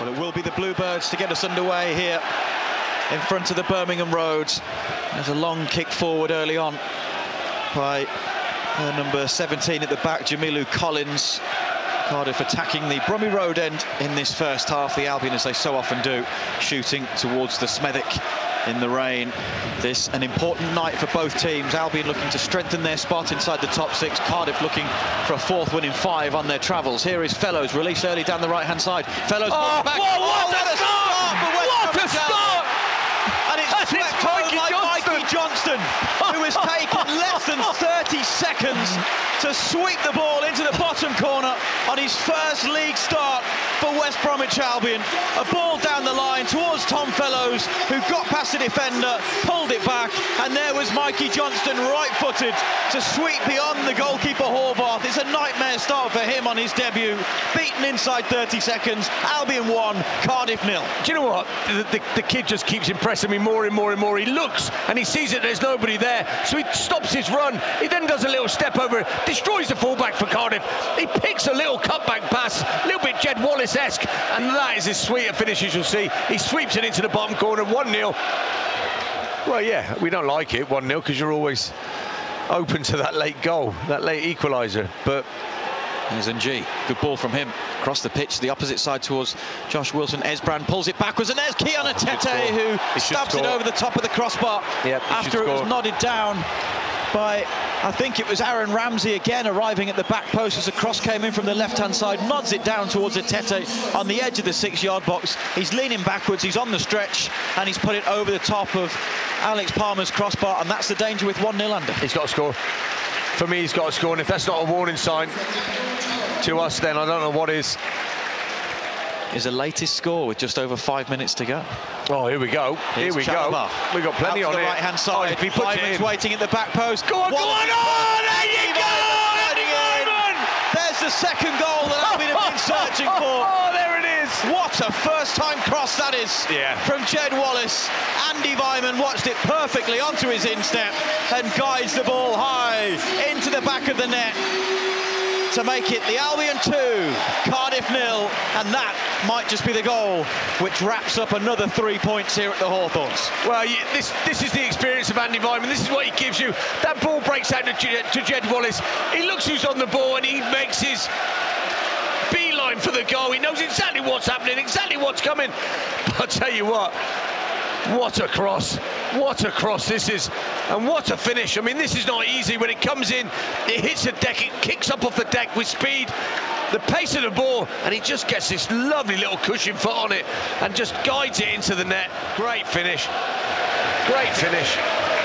Well, it will be the Bluebirds to get us underway here in front of the Birmingham Roads. There's a long kick forward early on by number 17 at the back, Jamilu Collins. Cardiff attacking the Bromley Road end in this first half. The Albion, as they so often do, shooting towards the Smethwick in the rain. This an important night for both teams. Albion looking to strengthen their spot inside the top six. Cardiff looking for a fourth win in five on their travels. Here is Fellows, release early down the right-hand side. Fellows back. Whoa, what a start! And it's swept home by Mikey Johnston, who has taken less than 30 seconds to sweep the ball into the bottom corner on his first league start for West Bromwich Albion. A ball down the line towards Tom Fellows, who got past the defender, pulled it back, and there was Mikey Johnston right-footed to sweep beyond the goalkeeper Horvath. It's a nightmare start for him on his debut. Beaten inside 30 seconds, Albion 1, Cardiff 0. Do you know what? The kid just keeps impressing me more and more and more. He looks and he sees that there's nobody there, so he stops his run. He then does a little step over, destroys the fullback for Cardiff. He picks a little cutback pass, a little bit Jed Wallace-esque, and that is as sweet a finish as you'll see. He sweeps it into the bottom corner, 1-0. Well, yeah, we don't like it, 1-0, because you're always open to that late goal, that late equaliser, but... Here's NG, good ball from him, across the pitch, the opposite side towards Josh Wilson. Esbrand pulls it backwards, and there's Keanu Tete, who stabs it over the top of the crossbar after it was nodded down by, I think it was Aaron Ramsey again, arriving at the back post as a cross came in from the left-hand side, nods it down towards Tete on the edge of the six-yard box. He's leaning backwards, he's on the stretch, and he's put it over the top of Alex Palmer's crossbar, and that's the danger with 1-0 under. He's got to score. For me, he's got to score, and if that's not a warning sign to us, then I don't know what is. Is the latest score with just over 5 minutes to go. Oh, here we go. Here we go. We've got plenty on the right-hand side. Weimann waiting at the back post. Go on, go on! There you go! There's the second goal that Albion have been searching for. Oh, there it is! What a first-time cross that is from Jed Wallace. Andy Weimann watched it perfectly onto his instep and guides the ball high into the back of the net to make it the Albion 2, Cardiff 0, and that might just be the goal which wraps up another 3 points here at the Hawthorns. Well, this is the experience of Andy Weimann. This is what he gives you. That ball breaks out to Jed Wallace. He looks who's on the ball and he makes his beeline for the goal. He knows exactly what's happening, exactly what's coming. But I'll tell you what a cross. What a cross this is, and what a finish. I mean, this is not easy. When it comes in, it hits the deck, it kicks up off the deck with speed, the pace of the ball, and he just gets this lovely little cushion foot on it and just guides it into the net. Great finish. Great finish.